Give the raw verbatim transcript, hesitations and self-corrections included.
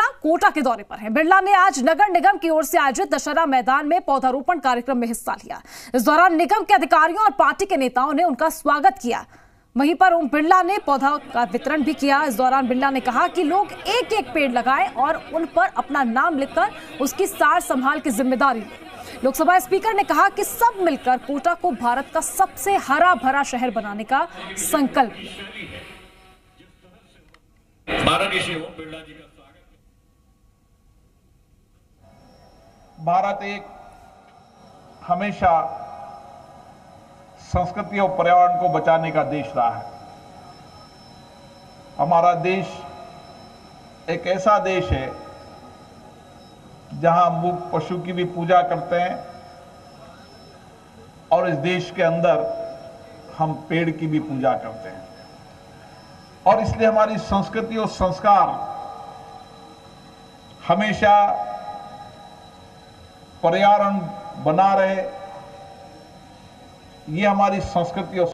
बिरला कोटा के दौरे पर हैं। बिरला ने आज नगर निगम की ओर से आयोजित दशहरा मैदान में पौधारोपण कार्यक्रम में हिस्सा लिया। इस दौरान निगम के अधिकारियों और पार्टी के नेताओं ने उनका स्वागत किया। वहीं पर ओम बिरला ने पौधा का वितरण भी किया। इस दौरान बिरला ने कहा कि लोग एक एक पेड़ लगाएं और उन पर अपना नाम लिखकर उसकी सार संभाल की जिम्मेदारी लें। लोकसभा स्पीकर ने कहा कि सब मिलकर कोटा को भारत का सबसे हरा भरा शहर बनाने का संकल्प लिया। भारत एक हमेशा संस्कृति और पर्यावरण को बचाने का देश रहा है। हमारा देश एक ऐसा देश है जहां हम पशु की भी पूजा करते हैं और इस देश के अंदर हम पेड़ की भी पूजा करते हैं, और इसलिए हमारी संस्कृति और संस्कार हमेशा पर्यावरण बना रहे, ये हमारी संस्कृति और